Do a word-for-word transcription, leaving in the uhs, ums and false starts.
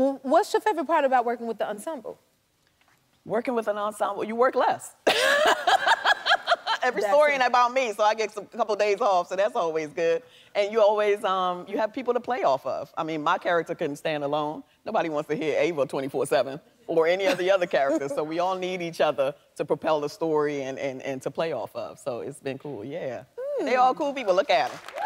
Well, what's your favorite part about working with the ensemble? Working with an ensemble, you work less. Every that's story ain't about me, so I get some, a couple days off, so that's always good. And you always, um, you have people to play off of. I mean, my character couldn't stand alone. Nobody wants to hear Ava twenty-four seven or any of the other characters, so we all need each other to propel the story and, and, and to play off of, so it's been cool, yeah. Mm. They all cool people, look at them.